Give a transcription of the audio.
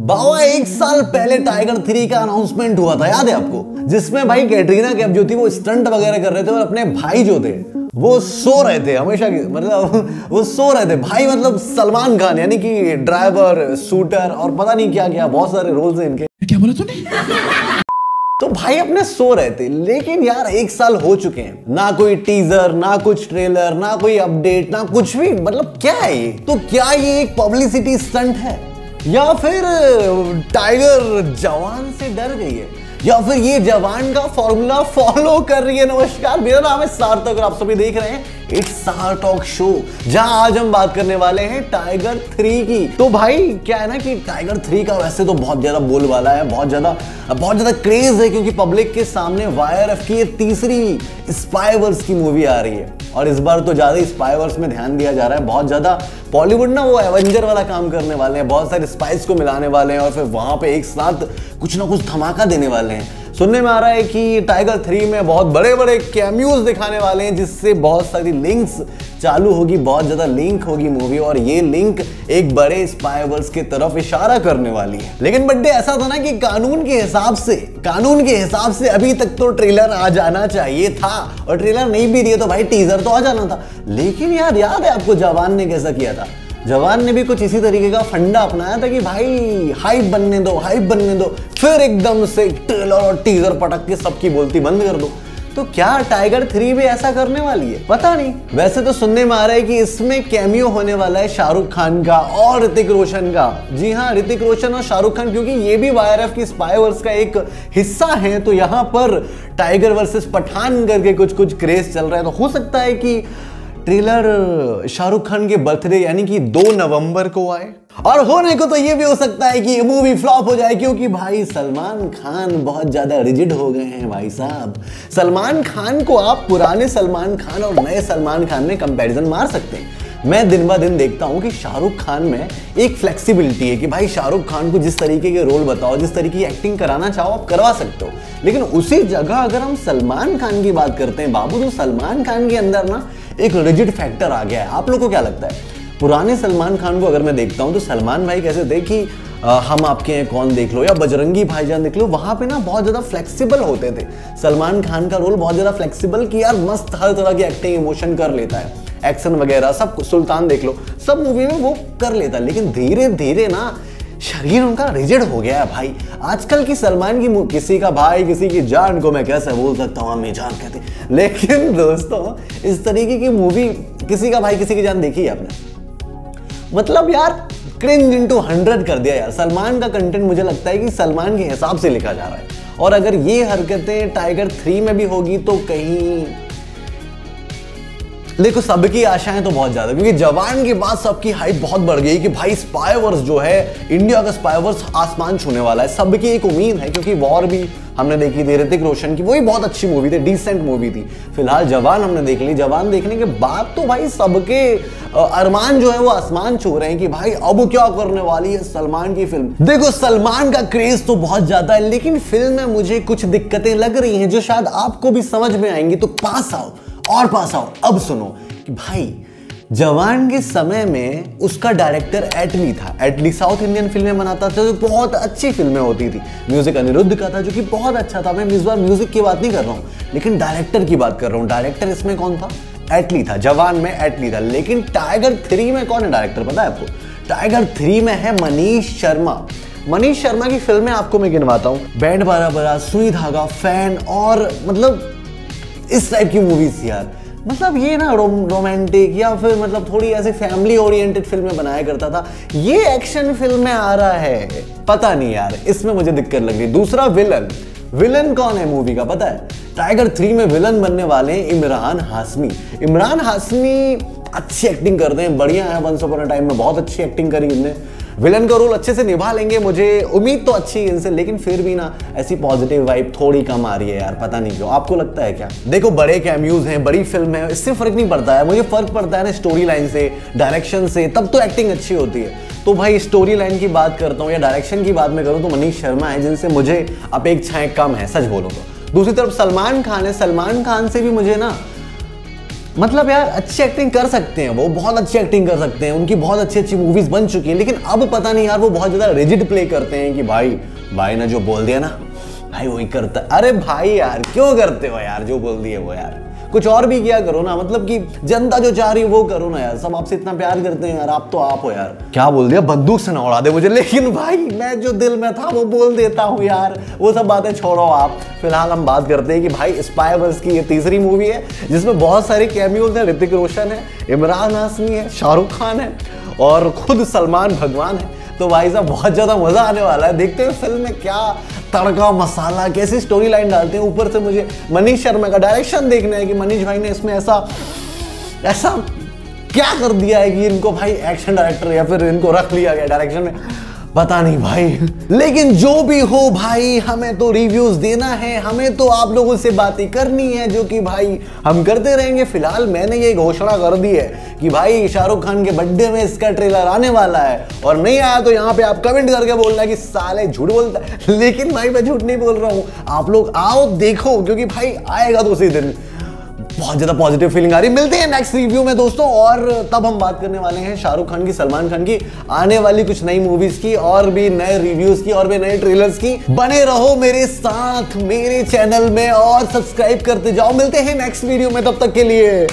बाबा एक साल पहले टाइगर 3 का अनाउंसमेंट हुआ था, याद है आपको, जिसमें भाई कैटरीना कैफ जो थी वो स्टंट वगैरह कर रहे थे और अपने भाई जो थे वो सो रहे थे हमेशा की, मतलब वो सो रहे थे भाई, मतलब सलमान खान यानी कि ड्राइवर, शूटर और पता नहीं क्या क्या, बहुत सारे रोल्स हैं इनके। क्या बोला तूने? तो भाई अपने सो रहे थे, लेकिन यार एक साल हो चुके हैं, ना कोई टीजर, ना कुछ ट्रेलर, ना कोई अपडेट, ना कुछ भी, मतलब क्या है ये? तो क्या ये एक पब्लिसिटी स्टंट है या फिर टाइगर जवान से डर गई है या फिर ये जवान का फॉर्मूला फॉलो कर रही है? नमस्कार, मेरा नाम है सार्थक और आप सभी देख रहे हैं इट्स सार्टॉक शो, जहां आज हम बात करने वाले हैं टाइगर 3 की। तो भाई क्या है ना कि टाइगर 3 का वैसे तो बहुत ज्यादा बोलबाला है, बहुत ज्यादा क्रेज है, क्योंकि पब्लिक के सामने YRF की ये तीसरी स्पाईवर्स की मूवी आ रही है और इस बार तो ज्यादा स्पाईवर्स में ध्यान दिया जा रहा है। बहुत ज्यादा बॉलीवुड ना वो एवेंजर वाला काम करने वाले हैं, बहुत सारे स्पाइस को मिलाने वाले हैं और फिर वहां पे एक साथ कुछ ना कुछ धमाका देने वाले हैं। सुनने में आ रहा है कि टाइगर 3 में बहुत बड़े बड़े कैमियोज दिखाने वाले हैं, जिससे बहुत सारी लिंक्स चालू होगी, बहुत ज़्यादा लिंक होगी मूवी और ये लिंक एक बड़े स्पाईवर्स के तरफ इशारा करने वाली है। लेकिन बड्डे ऐसा था ना कि कानून के हिसाब से अभी तक तो ट्रेलर आ जाना चाहिए था और ट्रेलर नहीं भी दिया तो भाई टीजर तो आ जाना था। लेकिन यार याद है आपको जवान ने कैसा किया था? जवान ने भी कुछ इसी तरीके का फंडा अपनाया था कि भाई हाइप बनने दो, फिर एकदम से ट्रेलर और टीजर पटक के सबकी बोलती बंद कर दो। तो क्या टाइगर 3 भी ऐसा करने वाली है? पता नहीं। वैसे तो सुनने में आ रहा है कि इसमें कैमियो होने वाला है शाहरुख खान का और ऋतिक रोशन का। जी हाँ, ऋतिक रोशन और शाहरुख खान, क्योंकि ये भी YRF की स्पाईवर्स का एक हिस्सा है। तो यहाँ पर टाइगर वर्सेस पठान करके कुछ क्रेज चल रहा है, तो हो सकता है कि ट्रेलर शाहरुख खान के बर्थडे यानी कि 2 नवंबर को आए और होने को तो ये भी हो सकता है कि ये मूवी फ्लॉप हो जाए, क्योंकि भाई सलमान खान बहुत ज़्यादा रिजिड हो गए हैं। भाई साहब, सलमान खान को आप पुराने सलमान खान और नए सलमान खान में कंपैरिजन मार सकते हैं। मैं दिन ब दिन देखता हूँ कि शाहरुख खान में एक फ्लेक्सिबिलिटी है कि भाई शाहरुख खान को जिस तरीके के रोल बताओ, जिस तरीके की एक्टिंग कराना चाहो आप करवा सकते हो। लेकिन उसी जगह अगर हम सलमान खान की बात करते हैं बाबू, तो सलमान खान के अंदर ना एक रिजिड फैक्टर आ गया है। आप लोगों को क्या लगता है? पुराने सलमान खान को अगर मैं देखता हूं तो सलमान भाई कैसे थे कि हम आपके हैं कौन देख लो या बजरंगी भाईजान देख लो, वहां पे ना बहुत ज्यादा फ्लेक्सिबल होते थे। सलमान खान का रोल बहुत ज्यादा फ्लेक्सिबल कि यार मस्त हर तरह की एक्टिंग इमोशन कर लेता है, एक्शन वगैरह सब। सुल्तान देख लो, सब मूवी में वो कर लेता है। लेकिन धीरे धीरे ना शरीर उनका रिजिड हो गया है भाई। आजकल की सलमान की किसी का भाई, किसी की जान को मैं कैसे बोल सकता हूँ, हमें जान कहते। लेकिन दोस्तों इस तरीके की मूवी किसी का भाई किसी की जान देखी है आपने? मतलब यार क्रिंज इंटू 100 कर दिया यार। सलमान का कंटेंट मुझे लगता है कि सलमान के हिसाब से लिखा जा रहा है और अगर ये हरकतें टाइगर 3 में भी होगी तो कहीं देखो सबकी आशाएं तो बहुत ज्यादा, क्योंकि जवान के बाद सबकी हाइप बहुत बढ़ गई कि भाई स्पाईवर्स जो है, इंडिया का स्पाईवर्स आसमान छूने वाला है। सबकी एक उम्मीद है, क्योंकि वॉर भी हमने देखी थी ऋतिक रोशन की, वो भी बहुत अच्छी मूवी थी, डिसेंट मूवी थी। फिलहाल जवान हमने देख ली, जवान देखने के बाद तो भाई सबके अरमान जो है वो आसमान छू रहे हैं कि भाई अब क्या करने वाली है सलमान की फिल्म। देखो सलमान का क्रेज तो बहुत ज्यादा है, लेकिन फिल्म में मुझे कुछ दिक्कतें लग रही हैं जो शायद आपको भी समझ में आएंगी। तो पास आओ। अब सुनो कि भाई जवान के समय में उसका डायरेक्टर एटली था। एटली साउथ इंडियन फिल्में बनाता था, जो बहुत अच्छी फिल्में होती थी। म्यूजिक अनिरुद्ध का था, जो कि बहुत अच्छा था। मैं इस बार म्यूजिक की बात नहीं कर रहा हूँ, लेकिन डायरेक्टर की बात कर रहा हूँ। डायरेक्टर इसमें कौन था? एटली था। जवान में एटली था, लेकिन टाइगर 3 में कौन है डायरेक्टर पता है आपको? टाइगर 3 में है मनीष शर्मा। मनीष शर्मा की फिल्में आपको मैं गिनवाता हूँ, बैंड बारा, सुई धागा, फैन और मतलब इस टाइप की मूवीज यार। मतलब ये ना रोमांटिक या फिर मतलब थोड़ी ऐसे फैमिली ओरिएंटेड फिल्में बनाया करता था। ये एक्शन फिल्म में आ रहा है, पता नहीं यार, इसमें मुझे दिक्कत लग रही। दूसरा विलन कौन है मूवी का पता है? टाइगर 3 में विलन बनने वाले हैं इमरान हाशमी। अच्छी एक्टिंग करते हैं, बढ़िया है। वंस अपॉन अ टाइम में बहुत अच्छी एक्टिंग करी इनने। विलन का रोल अच्छे से निभा लेंगे, मुझे उम्मीद तो अच्छी है इनसे, लेकिन फिर भी ना ऐसी पॉजिटिव वाइब थोड़ी कम आ रही है यार, पता नहीं क्यों। आपको लगता है क्या? देखो बड़े कैमियोज हैं, बड़ी फिल्म है, इससे फर्क नहीं पड़ता है। मुझे फर्क पड़ता है ना स्टोरी लाइन से, डायरेक्शन से, तब तो एक्टिंग अच्छी होती है। तो भाई स्टोरी लाइन की बात करता हूँ या डायरेक्शन की बात मैं करूँ तो मनीष शर्मा है, जिनसे मुझे अपेक्षाएं कम है, सच बोलो तो। दूसरी तरफ सलमान खान है। सलमान खान से भी मुझे ना मतलब यार अच्छी एक्टिंग कर सकते हैं, वो बहुत अच्छी एक्टिंग कर सकते हैं, उनकी बहुत अच्छी अच्छी मूवीज बन चुकी हैं, लेकिन अब पता नहीं यार वो बहुत ज़्यादा रिजिड प्ले करते हैं कि भाई ने जो बोल दिया ना भाई वही करता। अरे भाई यार क्यों करते हो यार, जो बोल दिए वो यार, कुछ और भी किया करो ना, मतलब कि जनता जो चाह रही है वो करो ना यार। सब आपसे इतना प्यार करते हैं यार, आप तो आप हो यार, क्या बोल दिया बंदूक से ना उड़ा दे मुझे, लेकिन भाई मैं जो दिल में था वो बोल देता हूँ यार। वो सब बातें छोड़ो आप, फिलहाल हम बात करते हैं कि भाई स्पाई वर्स की ये तीसरी मूवी है जिसमें बहुत सारे कैमियोज हैं। ऋतिक रोशन है, इमरान हाशमी है, शाहरुख खान है और खुद सलमान भगवान है। तो भाई साहब बहुत ज़्यादा मज़ा आने वाला है, देखते हैं फिल्म में क्या तड़का मसाला, कैसी स्टोरी लाइन डालते हैं। ऊपर से मुझे मनीष शर्मा का डायरेक्शन देखना है कि मनीष भाई ने इसमें ऐसा क्या कर दिया है कि इनको भाई एक्शन डायरेक्टर या फिर इनको रख लिया गया डायरेक्शन में, पता नहीं भाई। लेकिन जो भी हो भाई, हमें तो रिव्यूज देना है, हमें तो आप लोगों से बातें करनी है, जो कि भाई हम करते रहेंगे। फिलहाल मैंने ये घोषणा कर दी है कि भाई शाहरुख खान के बर्थडे में इसका ट्रेलर आने वाला है, और नहीं आया तो यहाँ पे आप कमेंट करके बोलना है कि साले झूठ बोलता है। लेकिन भाई मैं झूठ नहीं बोल रहा हूँ, आप लोग आओ देखो, क्योंकि भाई आएगा तो उसी दिन। बहुत ज़्यादा पॉजिटिव फीलिंग आ रही। मिलते हैं नेक्स्ट रिव्यू में दोस्तों, और तब हम बात करने वाले हैं शाहरुख खान की, सलमान खान की आने वाली कुछ नई मूवीज़ की, और भी नए रिव्यूज़ की, और भी नए ट्रेलर्स की। बने रहो मेरे साथ, मेरे चैनल में, और सब्सक्राइब करते जाओ। मिलते हैं नेक्स्ट वीडियो में, तब तक के लिए।